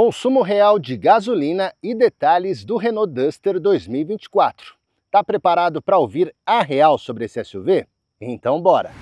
Consumo real de gasolina e detalhes do Renault Duster 2024. Tá preparado para ouvir a real sobre esse SUV? Então bora!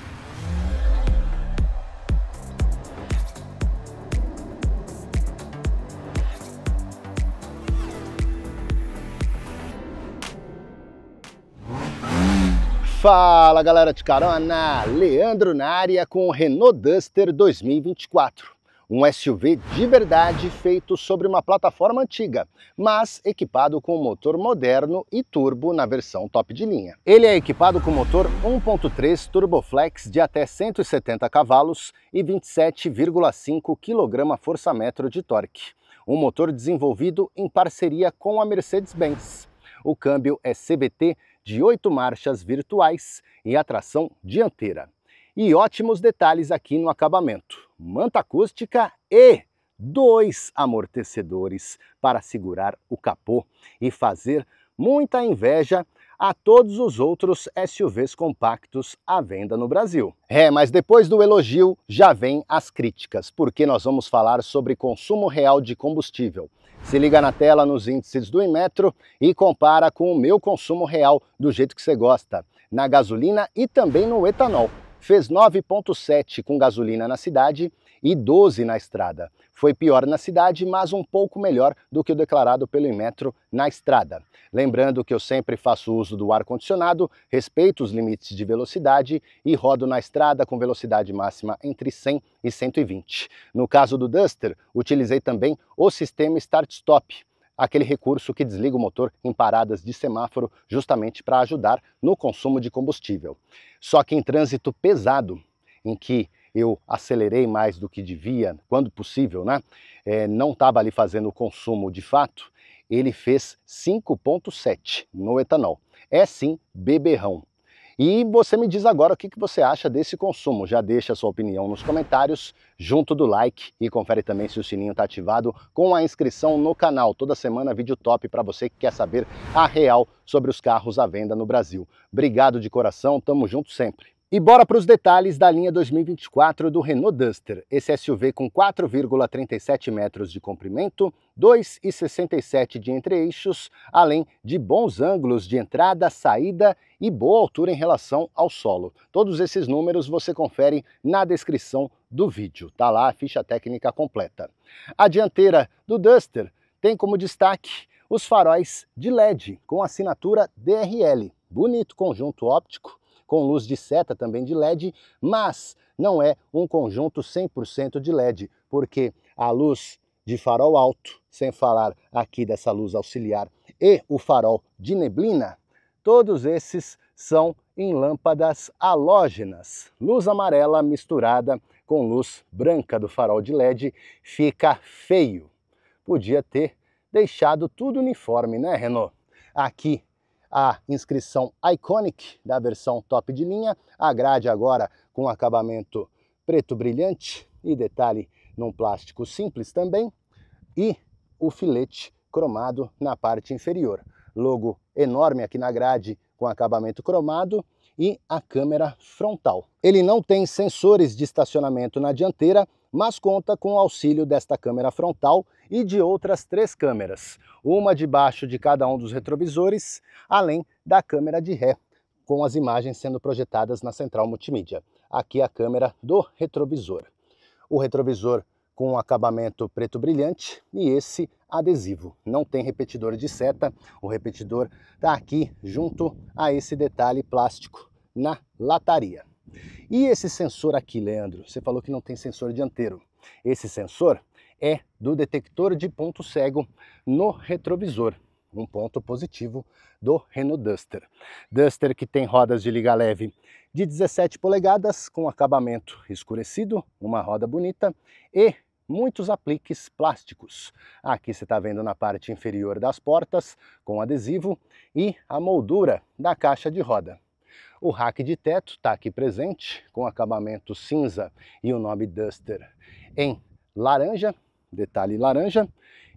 Fala galera de carona, Leandro na área com o Renault Duster 2024, um SUV de verdade feito sobre uma plataforma antiga, mas equipado com um motor moderno e turbo na versão top de linha. Ele é equipado com motor 1.3 turboflex de até 170 cavalos e 27,5 kgfm de torque, um motor desenvolvido em parceria com a Mercedes-Benz. O câmbio é CVT de 8 marchas virtuais e a tração dianteira. E ótimos detalhes aqui no acabamento. Manta acústica e 2 amortecedores para segurar o capô e fazer muita inveja a todos os outros SUVs compactos à venda no Brasil. Mas depois do elogio já vem as críticas, porque nós vamos falar sobre consumo real de combustível. Se liga na tela nos índices do Inmetro e compara com o meu consumo real do jeito que você gosta, na gasolina e também no etanol. Fez 9,7 com gasolina na cidade e 12 na estrada. Foi pior na cidade, mas um pouco melhor do que o declarado pelo Inmetro na estrada. Lembrando que eu sempre faço uso do ar-condicionado, respeito os limites de velocidade e rodo na estrada com velocidade máxima entre 100 e 120. No caso do Duster, utilizei também o sistema Start-Stop, aquele recurso que desliga o motor em paradas de semáforo justamente para ajudar no consumo de combustível. Só que em trânsito pesado, em que eu acelerei mais do que devia, quando possível, né? Não estava ali fazendo o consumo de fato, ele fez 5,7 no etanol. É sim beberrão. E você me diz agora o que você acha desse consumo. Já deixa a sua opinião nos comentários, junto do like, e confere também se o sininho está ativado com a inscrição no canal. Toda semana vídeo top para você que quer saber a real sobre os carros à venda no Brasil. Obrigado de coração, tamo junto sempre. E bora para os detalhes da linha 2024 do Renault Duster, esse SUV com 4,37 metros de comprimento, 2,67 de entre-eixos, além de bons ângulos de entrada, saída e boa altura em relação ao solo. Todos esses números você confere na descrição do vídeo, tá lá a ficha técnica completa. A dianteira do Duster tem como destaque os faróis de LED com assinatura DRL, bonito conjunto óptico, com luz de seta também de LED, mas não é um conjunto 100% de LED, porque a luz de farol alto, sem falar aqui dessa luz auxiliar, e o farol de neblina, todos esses são em lâmpadas halógenas. Luz amarela misturada com luz branca do farol de LED fica feio. Podia ter deixado tudo uniforme, né, Renault? Aqui a inscrição Iconic da versão top de linha, a grade agora com acabamento preto brilhante e detalhe num plástico simples também, e o filete cromado na parte inferior. Logo enorme aqui na grade com acabamento cromado e a câmera frontal. Ele não tem sensores de estacionamento na dianteira, mas conta com o auxílio desta câmera frontal e de outras 3 câmeras, uma debaixo de cada um dos retrovisores, além da câmera de ré, com as imagens sendo projetadas na central multimídia. Aqui a câmera do retrovisor. O retrovisor com um acabamento preto brilhante e esse adesivo. Não tem repetidor de seta, o repetidor está aqui junto a esse detalhe plástico na lataria. E esse sensor aqui, Leandro, você falou que não tem sensor dianteiro. Esse sensor é do detector de ponto cego no retrovisor, um ponto positivo do Renault Duster. Duster que tem rodas de liga leve de 17 polegadas, com acabamento escurecido, uma roda bonita e muitos apliques plásticos. Aqui você está vendo na parte inferior das portas, com adesivo e a moldura da caixa de roda. O rack de teto está aqui presente, com acabamento cinza e o nome Duster em laranja, detalhe laranja.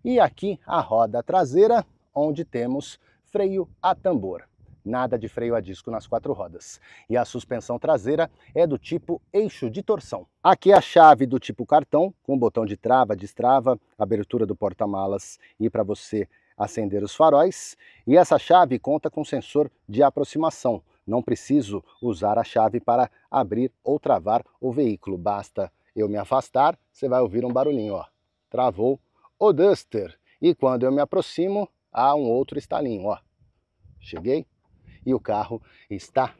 E aqui a roda traseira, onde temos freio a tambor. nada de freio a disco nas quatro rodas. E a suspensão traseira é do tipo eixo de torção. Aqui a chave do tipo cartão, com botão de trava, destrava, abertura do porta-malas e para você acender os faróis. E essa chave conta com sensor de aproximação. Não preciso usar a chave para abrir ou travar o veículo. Basta eu me afastar, você vai ouvir um barulhinho, ó. Travou o Duster. E quando eu me aproximo, há um outro estalinho, ó. Cheguei e o carro está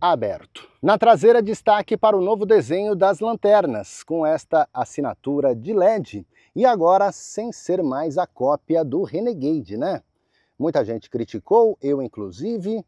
aberto. Na traseira, destaque para o novo desenho das lanternas, com esta assinatura de LED. E agora sem ser mais a cópia do Renegade, né? Muita gente criticou, eu inclusive,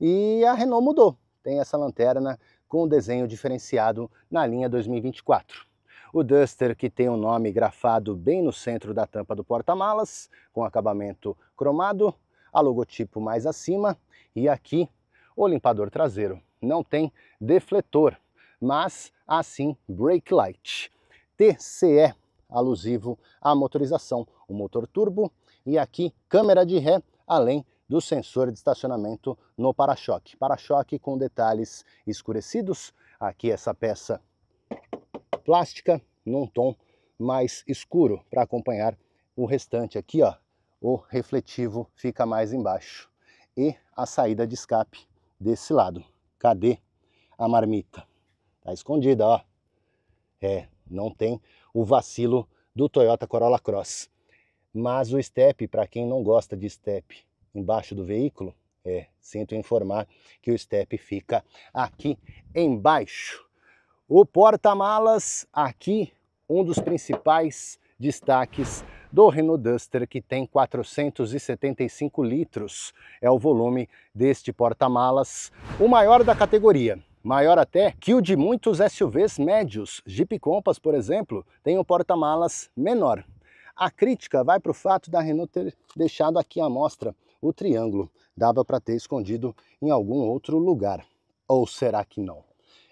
e a Renault mudou. Tem essa lanterna com um desenho diferenciado na linha 2024. O Duster, que tem um nome grafado bem no centro da tampa do porta-malas, com acabamento cromado, a logotipo mais acima, e aqui o limpador traseiro. Não tem defletor, mas assim brake light. TCE, alusivo à motorização, o motor turbo, e aqui câmera de ré, além do sensor de estacionamento no para-choque. Para-choque com detalhes escurecidos, aqui essa peça plástica num tom mais escuro para acompanhar o restante. Aqui, ó, o refletivo fica mais embaixo e a saída de escape desse lado. Cadê a marmita? Tá escondida, ó. É, não tem o vacilo do Toyota Corolla Cross, mas o step, para quem não gosta de step embaixo do veículo, sinto informar que o step fica aqui embaixo. O porta-malas, aqui um dos principais destaques do Renault Duster, que tem 475 litros. É o volume deste porta-malas, o maior da categoria. Maior até que o de muitos SUVs médios. Jeep Compass, por exemplo, tem um porta-malas menor. A crítica vai para o fato da Renault ter deixado aqui à mostra o triângulo. Dava para ter escondido em algum outro lugar. Ou será que não?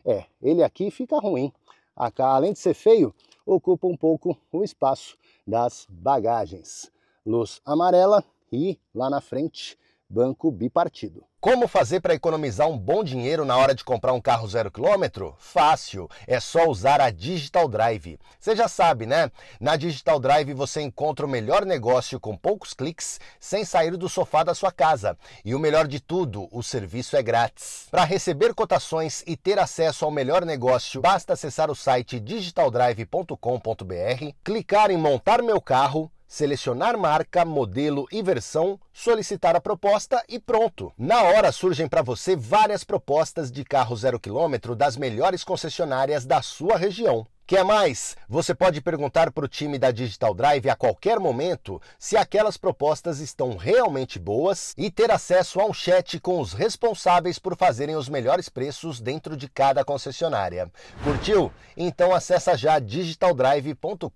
É, ele aqui fica ruim. Além de ser feio, ocupa um pouco o espaço das bagagens. Luz amarela e, lá na frente, banco bipartido. Como fazer para economizar um bom dinheiro na hora de comprar um carro 0 km? Fácil, é só usar a Digital Drive. Você já sabe, né? Na Digital Drive você encontra o melhor negócio com poucos cliques, sem sair do sofá da sua casa. E o melhor de tudo, o serviço é grátis. Para receber cotações e ter acesso ao melhor negócio, basta acessar o site digitaldrive.com.br, clicar em montar meu carro, selecionar marca, modelo e versão, solicitar a proposta e pronto. Na hora surgem para você várias propostas de carro 0 km das melhores concessionárias da sua região. Quer mais? Você pode perguntar para o time da Digital Drive a qualquer momento se aquelas propostas estão realmente boas e ter acesso a um chat com os responsáveis por fazerem os melhores preços dentro de cada concessionária. Curtiu? Então acessa já digitaldrive.com.br.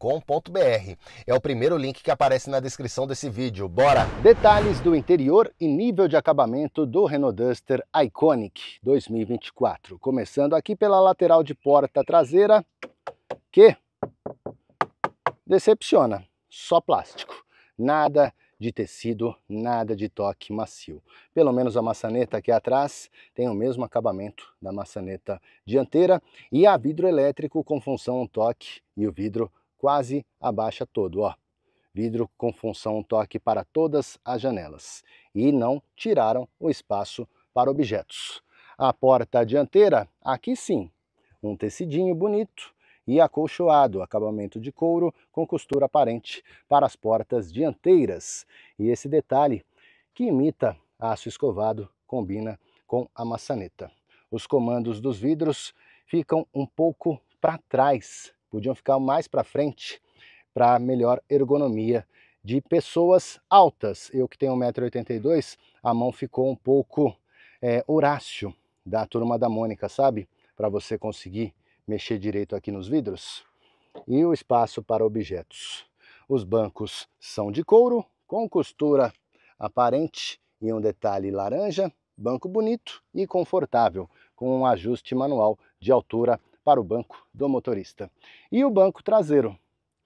É o primeiro link que aparece na descrição desse vídeo. Bora! Detalhes do interior e nível de acabamento do Renault Duster Iconic 2024. Começando aqui pela lateral de porta traseira, que decepciona, só plástico, nada de tecido, nada de toque macio. Pelo menos a maçaneta aqui atrás tem o mesmo acabamento da maçaneta dianteira e a vidro elétrico com função um toque e o vidro quase abaixa todo, ó. Vidro com função um toque para todas as janelas e não tiraram o espaço para objetos. A porta dianteira, aqui sim, um tecidinho bonito. E acolchoado, acabamento de couro com costura aparente para as portas dianteiras. E esse detalhe que imita aço escovado combina com a maçaneta. Os comandos dos vidros ficam um pouco para trás, podiam ficar mais para frente para melhor ergonomia de pessoas altas. Eu que tenho 1,82 m, a mão ficou um pouco Horácio da Turma da Mônica, sabe? Para você conseguir mexer direito aqui nos vidros. E o espaço para objetos. Os bancos são de couro, com costura aparente e um detalhe laranja. Banco bonito e confortável, com um ajuste manual de altura para o banco do motorista. E o banco traseiro,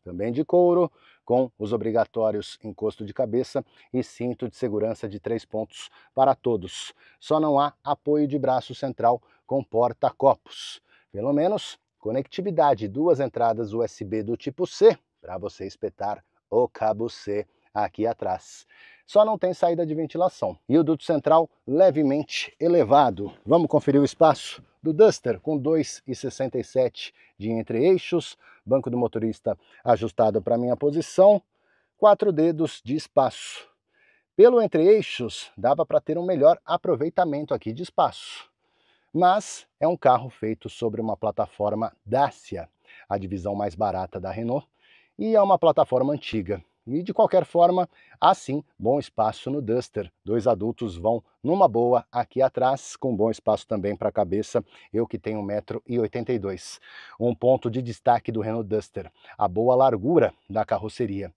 também de couro, com os obrigatórios encosto de cabeça e cinto de segurança de 3 pontos para todos. Só não há apoio de braço central com porta-copos. Pelo menos, conectividade, 2 entradas USB do tipo C, para você espetar o cabo C aqui atrás. Só não tem saída de ventilação. E o duto central levemente elevado. Vamos conferir o espaço do Duster, com 2,67 de entre-eixos, banco do motorista ajustado para minha posição, 4 dedos de espaço. Pelo entre-eixos, dava para ter um melhor aproveitamento aqui de espaço. Mas é um carro feito sobre uma plataforma Dacia, a divisão mais barata da Renault, e é uma plataforma antiga. E de qualquer forma, há sim bom espaço no Duster. 2 adultos vão numa boa aqui atrás, com bom espaço também para a cabeça, eu que tenho 1,82 m. Um ponto de destaque do Renault Duster, a boa largura da carroceria.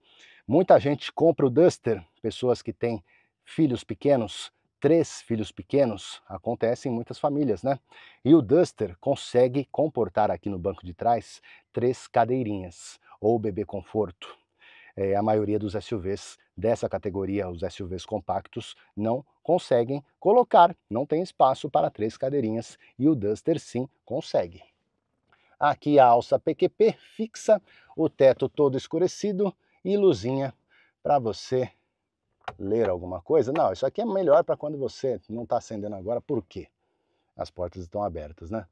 Muita gente compra o Duster, pessoas que têm filhos pequenos, 3 filhos pequenos, acontece em muitas famílias, né? E o Duster consegue comportar aqui no banco de trás 3 cadeirinhas, ou bebê conforto. A maioria dos SUVs dessa categoria, os SUVs compactos, não conseguem colocar, não tem espaço para 3 cadeirinhas, e o Duster sim consegue. Aqui a alça PQP fixa, o teto todo escurecido e luzinha para você ler alguma coisa. Não, isso aqui é melhor para quando você não está acendendo agora, porque as portas estão abertas, né?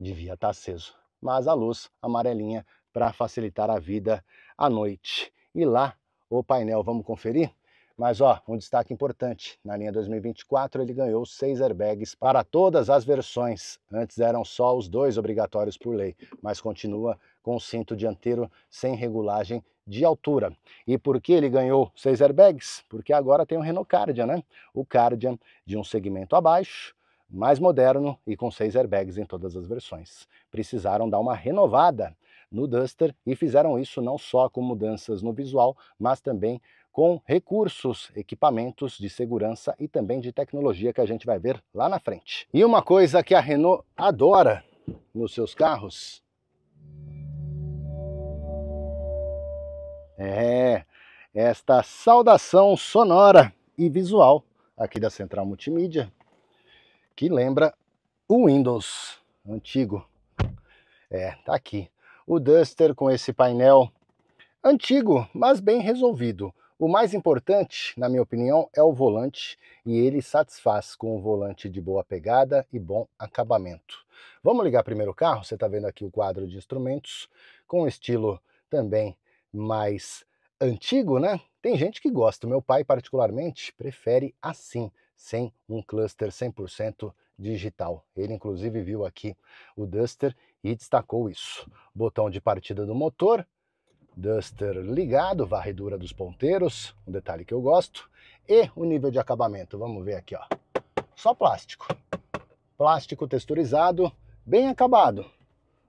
Devia estar aceso, mas a luz amarelinha para facilitar a vida à noite. E lá, o painel, vamos conferir? Mas ó, um destaque importante, na linha 2024 ele ganhou 6 airbags para todas as versões. Antes eram só os 2 obrigatórios por lei, mas continua com o cinto dianteiro sem regulagem de altura. E por que ele ganhou 6 airbags? Porque agora tem o Renault Kardian, né? O Kardian de um segmento abaixo, mais moderno e com 6 airbags em todas as versões. Precisaram dar uma renovada no Duster e fizeram isso não só com mudanças no visual, mas também com recursos, equipamentos de segurança e também de tecnologia que a gente vai ver lá na frente. E uma coisa que a Renault adora nos seus carros é esta saudação sonora e visual aqui da Central Multimídia, que lembra o Windows antigo. Tá aqui o Duster com esse painel antigo, mas bem resolvido. O mais importante, na minha opinião, é o volante, e ele satisfaz com um volante de boa pegada e bom acabamento. Vamos ligar primeiro o carro. Você está vendo aqui o quadro de instrumentos, com um estilo também mais antigo, né? Tem gente que gosta, meu pai particularmente prefere assim, sem um cluster 100% digital. Ele inclusive viu aqui o Duster e destacou isso. Botão de partida do motor, Duster ligado, varredura dos ponteiros, um detalhe que eu gosto. E o nível de acabamento, vamos ver aqui, ó. Só plástico. Plástico texturizado, bem acabado.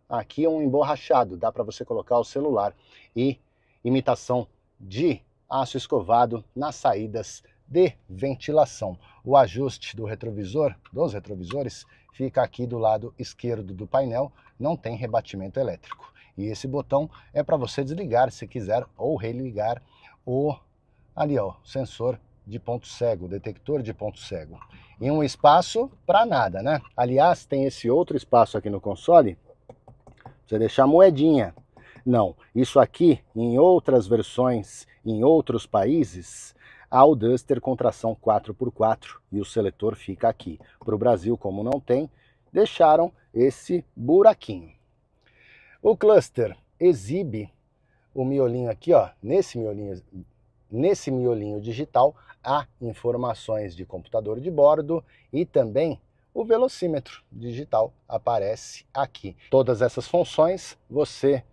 Aqui é um emborrachado, dá para você colocar o celular. E imitação de aço escovado nas saídas de ventilação. O ajuste do retrovisor, dos retrovisores, fica aqui do lado esquerdo do painel, não tem rebatimento elétrico. E esse botão é para você desligar, se quiser, ou religar o ali, ó, sensor de ponto cego, detector de ponto cego. E um espaço para nada, né? Aliás, tem esse outro espaço aqui no console, você deixar moedinha. Não, isso aqui, em outras versões, em outros países, há o Duster com tração 4x4 e o seletor fica aqui. Para o Brasil, como não tem, deixaram esse buraquinho. O cluster exibe o miolinho aqui, ó. Nesse miolinho digital há informações de computador de bordo e também o velocímetro digital aparece aqui. Todas essas funções você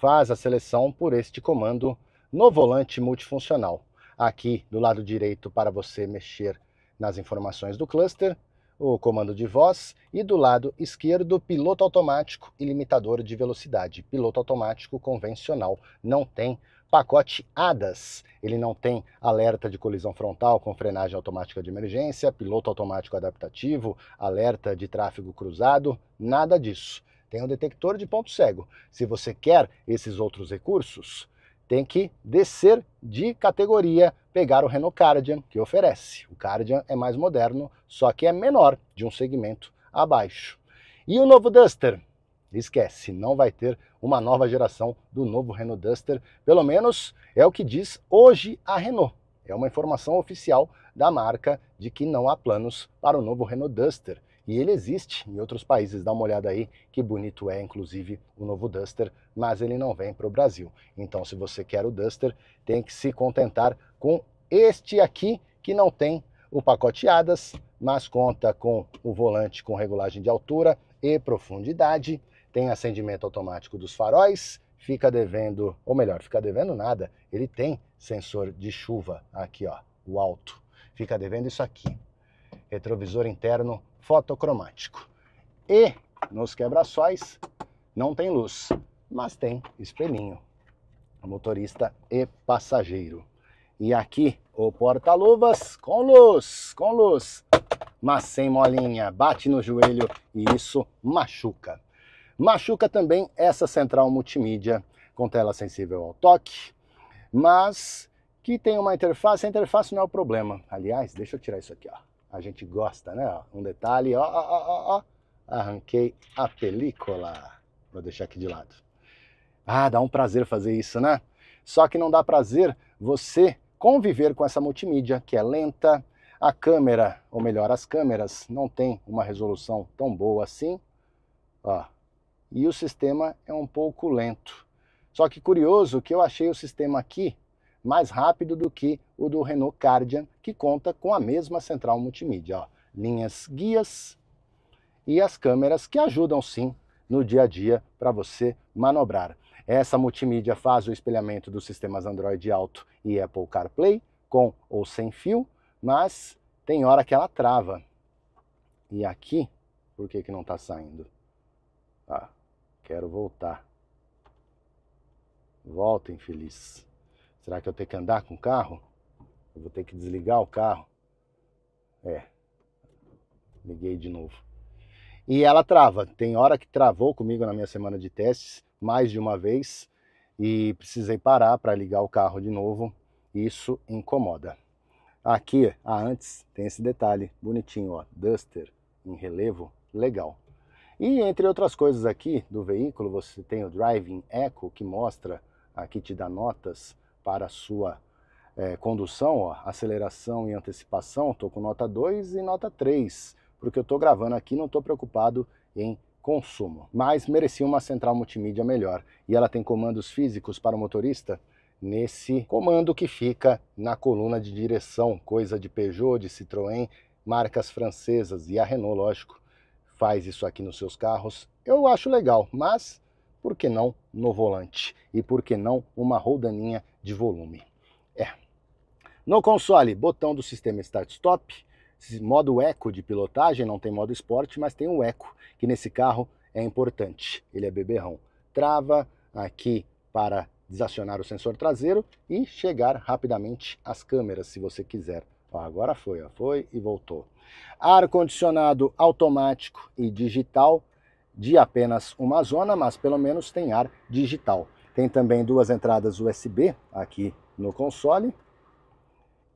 faz a seleção por este comando no volante multifuncional. Aqui do lado direito para você mexer nas informações do cluster, o comando de voz, e do lado esquerdo, piloto automático e limitador de velocidade. Piloto automático convencional, não tem pacote ADAS, ele não tem alerta de colisão frontal com frenagem automática de emergência, piloto automático adaptativo, alerta de tráfego cruzado, nada disso. Tem um detector de ponto cego. Se você quer esses outros recursos, tem que descer de categoria, pegar o Renault Kardian, que oferece. O Kardian é mais moderno, só que é menor, de um segmento abaixo. E o novo Duster? Esquece, não vai ter uma nova geração do novo Renault Duster, pelo menos é o que diz hoje a Renault. É uma informação oficial da marca de que não há planos para o novo Renault Duster. E ele existe em outros países, dá uma olhada aí, que bonito é inclusive o novo Duster, mas ele não vem para o Brasil. Então se você quer o Duster, tem que se contentar com este aqui, que não tem o pacote ADAS, mas conta com o volante com regulagem de altura e profundidade, tem acendimento automático dos faróis, fica devendo, ou melhor, fica devendo nada, ele tem sensor de chuva, aqui ó, o alto, fica devendo isso aqui, retrovisor interno fotocromático. E nos quebra-sóis não tem luz, mas tem espelhinho, motorista e passageiro. E aqui o porta-luvas com luz, mas sem molinha, bate no joelho e isso machuca. Machuca também essa central multimídia com tela sensível ao toque, mas que tem uma interface, a interface não é o problema. Aliás, deixa eu tirar isso aqui, ó. A gente gosta, né? Um detalhe, ó. Arranquei a película. Vou deixar aqui de lado. Ah, dá um prazer fazer isso, né? Só que não dá prazer você conviver com essa multimídia, que é lenta. A câmera, ou melhor, as câmeras, não tem uma resolução tão boa assim. Ó. E o sistema é um pouco lento. Só que curioso que eu achei o sistema aqui mais rápido do que o do Renault Kardian, que conta com a mesma central multimídia. Ó, linhas guias e as câmeras que ajudam sim no dia a dia para você manobrar. Essa multimídia faz o espelhamento dos sistemas Android Auto e Apple CarPlay, com ou sem fio, mas tem hora que ela trava. E aqui, por que não está saindo? Ah, quero voltar. Volta, infeliz. Será que eu tenho que andar com o carro? Eu vou ter que desligar o carro. É. Liguei de novo. E ela trava. Tem hora que travou comigo na minha semana de testes, mais de uma vez. E precisei parar para ligar o carro de novo. Isso incomoda. Aqui, antes, tem esse detalhe bonitinho, ó. Duster em relevo, legal. E entre outras coisas aqui do veículo, você tem o Driving Echo, que mostra, aqui te dá notas para a sua condução, ó, aceleração e antecipação. Estou com nota 2 e nota 3, porque eu estou gravando aqui, não estou preocupado em consumo. Mas merecia uma central multimídia melhor. E ela tem comandos físicos para o motorista nesse comando que fica na coluna de direção, coisa de Peugeot, de Citroën, marcas francesas, e a Renault, lógico, faz isso aqui nos seus carros. Eu acho legal, mas por que não no volante? E por que não uma roldaninha de volume? É. No console, botão do sistema Start-Stop, modo Eco de pilotagem, não tem modo Sport, mas tem o Eco, que nesse carro é importante. Ele é beberrão. Trava aqui para desacionar o sensor traseiro e chegar rapidamente às câmeras, se você quiser. Ó, agora foi, ó, foi e voltou. Ar-condicionado automático e digital, de apenas uma zona, mas pelo menos tem ar digital. Tem também duas entradas USB aqui no console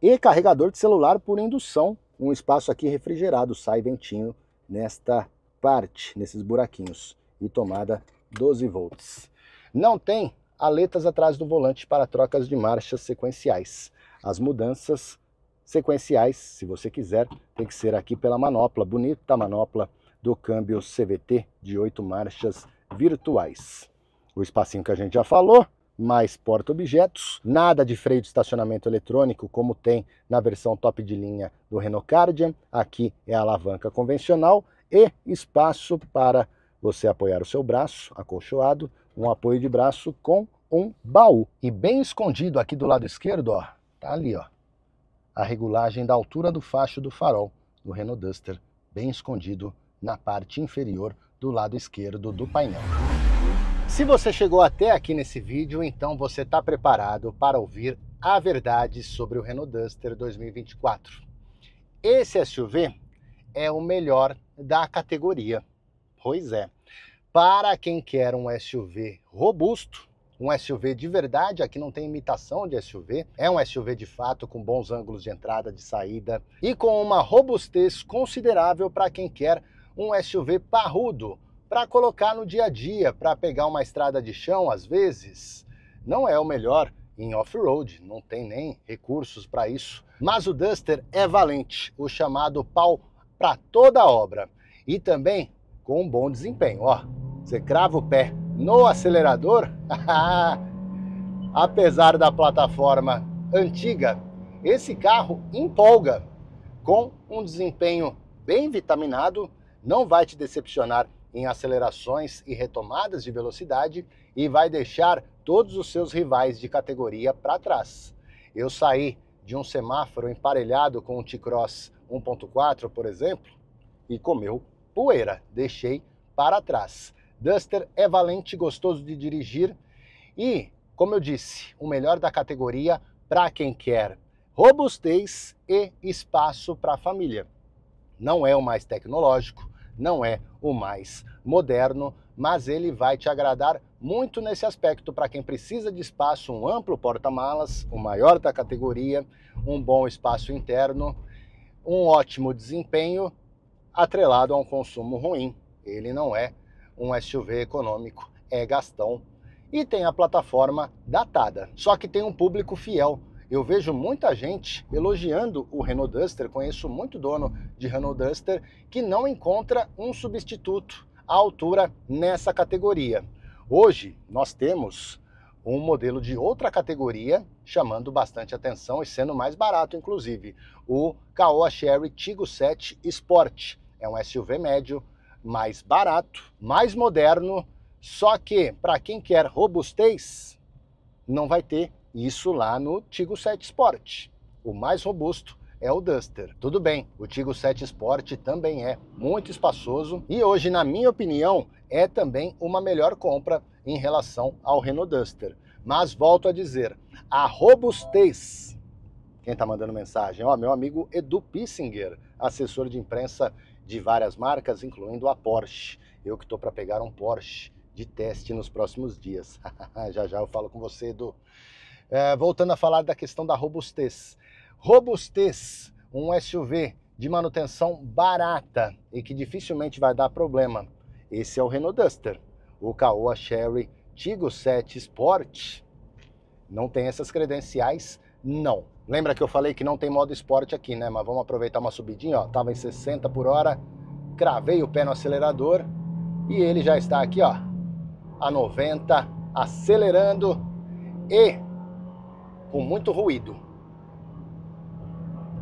e carregador de celular por indução, um espaço aqui refrigerado, sai ventinho nesta parte, nesses buraquinhos, e tomada 12 volts. Não tem aletas atrás do volante para trocas de marchas sequenciais. As mudanças sequenciais, se você quiser, tem que ser aqui pela manopla, bonita manopla do câmbio CVT de 8 marchas virtuais. O espacinho que a gente já falou, mais porta-objetos, nada de freio de estacionamento eletrônico como tem na versão top de linha do Renault Kardian, aqui é a alavanca convencional e espaço para você apoiar o seu braço acolchoado, um apoio de braço com um baú. E bem escondido aqui do lado esquerdo, ó, tá ali, ó, a regulagem da altura do facho do farol do Renault Duster, bem escondido na parte inferior do lado esquerdo do painel. Se você chegou até aqui nesse vídeo, então você está preparado para ouvir a verdade sobre o Renault Duster 2024. Esse SUV é o melhor da categoria. Pois é. Para quem quer um SUV robusto, um SUV de verdade, aqui não tem imitação de SUV, é um SUV de fato com bons ângulos de entrada, de saída e com uma robustez considerável para quem quer um SUV parrudo, para colocar no dia a dia, para pegar uma estrada de chão, às vezes não é o melhor em off-road, não tem nem recursos para isso, mas o Duster é valente, o chamado pau para toda a obra e também com um bom desempenho, ó, você crava o pé no acelerador, apesar da plataforma antiga, esse carro empolga com um desempenho bem vitaminado, não vai te decepcionar em acelerações e retomadas de velocidade e vai deixar todos os seus rivais de categoria para trás. Eu saí de um semáforo emparelhado com um T-Cross 1.4, por exemplo, e comeu poeira, deixei para trás. Duster é valente, gostoso de dirigir e, como eu disse, o melhor da categoria para quem quer robustez e espaço para a família. Não é o mais tecnológico, não é o mais moderno, mas ele vai te agradar muito nesse aspecto para quem precisa de espaço, um amplo porta-malas, o maior da categoria, um bom espaço interno, um ótimo desempenho atrelado a um consumo ruim. Ele não é um SUV econômico, é gastão e tem a plataforma datada. Só que tem um público fiel. Eu vejo muita gente elogiando o Renault Duster, conheço muito dono de Renault Duster que não encontra um substituto à altura nessa categoria. Hoje nós temos um modelo de outra categoria chamando bastante atenção e sendo mais barato inclusive, o Caoa Chery Tiggo 7 Sport. É um SUV médio, mais barato, mais moderno, só que para quem quer robustez, não vai ter isso lá no Tiggo 7 Sport. O mais robusto é o Duster. Tudo bem, o Tiggo 7 Sport também é muito espaçoso e hoje, na minha opinião, é também uma melhor compra em relação ao Renault Duster. Mas volto a dizer, a robustez... Quem está mandando mensagem? Ó, meu amigo Edu Pissinger, assessor de imprensa de várias marcas, incluindo a Porsche. Eu que estou para pegar um Porsche de teste nos próximos dias. Já já eu falo com você, Edu. Voltando a falar da questão da robustez. Robustez, um SUV de manutenção barata e que dificilmente vai dar problema. Esse é o Renault Duster. O Caoa Chery Tiggo 7 Sport não tem essas credenciais, não. Lembra que eu falei que não tem modo esporte aqui, né? Mas vamos aproveitar uma subidinha, ó. Tava em 60 por hora, cravei o pé no acelerador e ele já está aqui, ó, a 90, acelerando e... com muito ruído.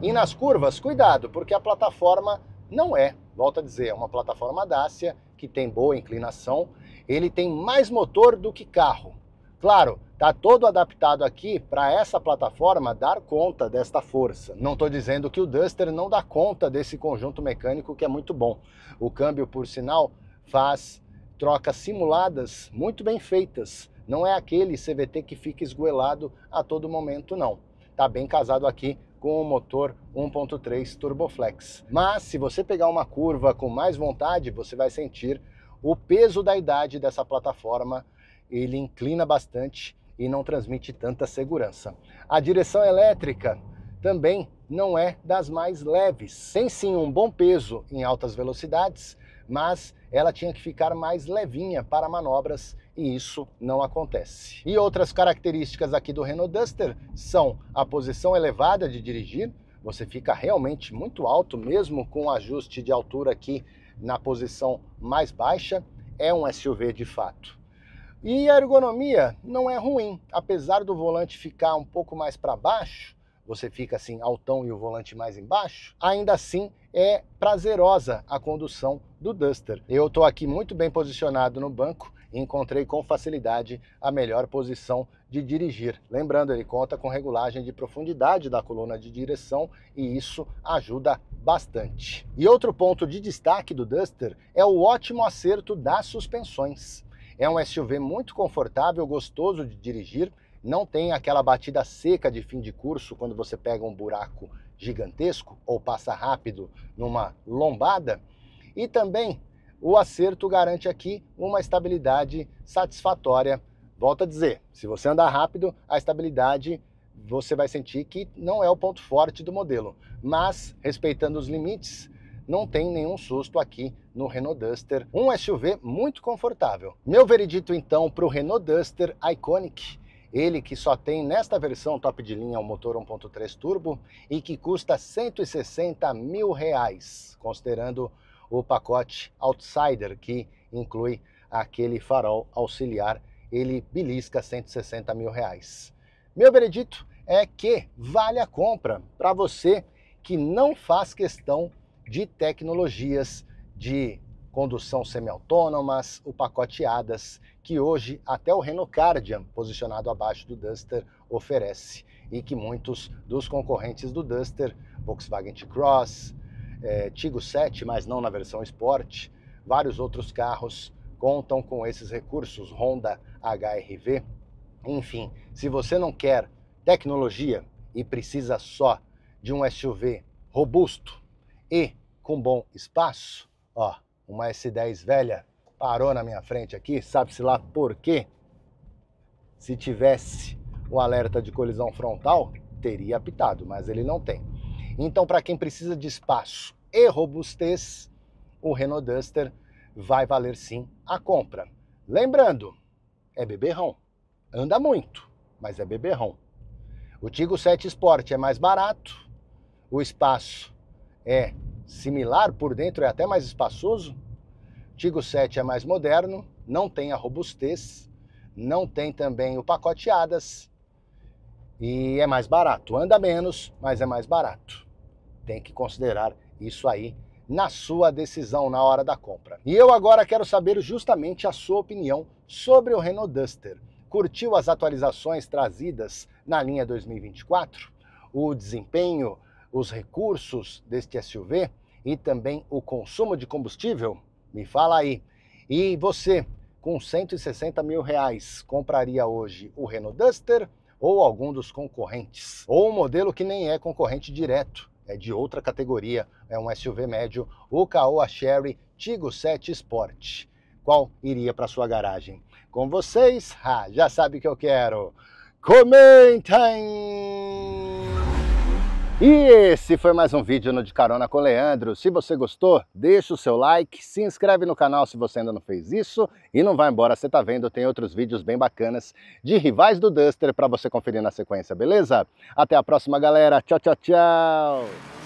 E nas curvas, cuidado, porque a plataforma não é, volto a dizer, é uma plataforma Dacia, que tem boa inclinação, ele tem mais motor do que carro. Claro, tá todo adaptado aqui para essa plataforma dar conta desta força. Não estou dizendo que o Duster não dá conta desse conjunto mecânico que é muito bom. O câmbio, por sinal, faz trocas simuladas muito bem feitas. Não é aquele CVT que fica esgoelado a todo momento, não. Tá bem casado aqui com o motor 1.3 Turboflex. Mas se você pegar uma curva com mais vontade, você vai sentir o peso da idade dessa plataforma. Ele inclina bastante e não transmite tanta segurança. A direção elétrica também não é das mais leves. Tem sim um bom peso em altas velocidades, mas ela tinha que ficar mais levinha para manobras e isso não acontece. E outras características aqui do Renault Duster são a posição elevada de dirigir, você fica realmente muito alto mesmo com o ajuste de altura aqui na posição mais baixa, é um SUV de fato. E a ergonomia não é ruim, apesar do volante ficar um pouco mais para baixo, você fica assim altão e o volante mais embaixo, ainda assim é prazerosa a condução do Duster. Eu estou aqui muito bem posicionado no banco, encontrei com facilidade a melhor posição de dirigir. Lembrando, ele conta com regulagem de profundidade da coluna de direção e isso ajuda bastante. E outro ponto de destaque do Duster é o ótimo acerto das suspensões. É um SUV muito confortável, gostoso de dirigir, não tem aquela batida seca de fim de curso quando você pega um buraco gigantesco ou passa rápido numa lombada. E também o acerto garante aqui uma estabilidade satisfatória Volto a dizer, se você andar rápido, a estabilidade você vai sentir que não é o ponto forte do modelo, mas respeitando os limites, não tem nenhum susto aqui no Renault Duster, um SUV muito confortável. Meu veredito então para o Renault Duster Iconic, ele que só tem nesta versão top de linha um motor 1.3 turbo e que custa R$160 mil, considerando o pacote Outsider que inclui aquele farol auxiliar, ele belisca R$160 mil. Meu veredito é que vale a compra para você que não faz questão de tecnologias de condução semiautônomas, o pacote ADAS, que hoje até o Renault Kardian, posicionado abaixo do Duster, oferece e que muitos dos concorrentes do Duster, Volkswagen T-Cross, Tiggo 7, mas não na versão Sport, vários outros carros contam com esses recursos, Honda HR-V. Enfim, se você não quer tecnologia e precisa só de um SUV robusto e com bom espaço, ó, uma S10 velha parou na minha frente aqui, sabe-se lá por quê? Se tivesse o alerta de colisão frontal, teria apitado, mas ele não tem. Então, para quem precisa de espaço e robustez, o Renault Duster vai valer sim a compra. Lembrando, é beberrão. Anda muito, mas é beberrão. O Tiggo 7 Sport é mais barato, o espaço é similar, por dentro é até mais espaçoso. O Tiggo 7 é mais moderno, não tem a robustez, não tem também o pacote ADAS e é mais barato. Anda menos, mas é mais barato. Tem que considerar isso aí na sua decisão na hora da compra. E eu agora quero saber justamente a sua opinião sobre o Renault Duster. Curtiu as atualizações trazidas na linha 2024? O desempenho, os recursos deste SUV e também o consumo de combustível? Me fala aí. E você, com R$160 mil, compraria hoje o Renault Duster ou algum dos concorrentes? Ou um modelo que nem é concorrente direto, é de outra categoria, é um SUV médio, o Caoa Chery Tiggo 7 Sport. Qual iria para sua garagem? Com vocês, já sabe que eu quero. Comentem! E esse foi mais um vídeo no De Carona com Leandro. Se você gostou, deixa o seu like, se inscreve no canal se você ainda não fez isso e não vai embora, você tá vendo, tem outros vídeos bem bacanas de rivais do Duster para você conferir na sequência, beleza? Até a próxima, galera. Tchau, tchau, tchau!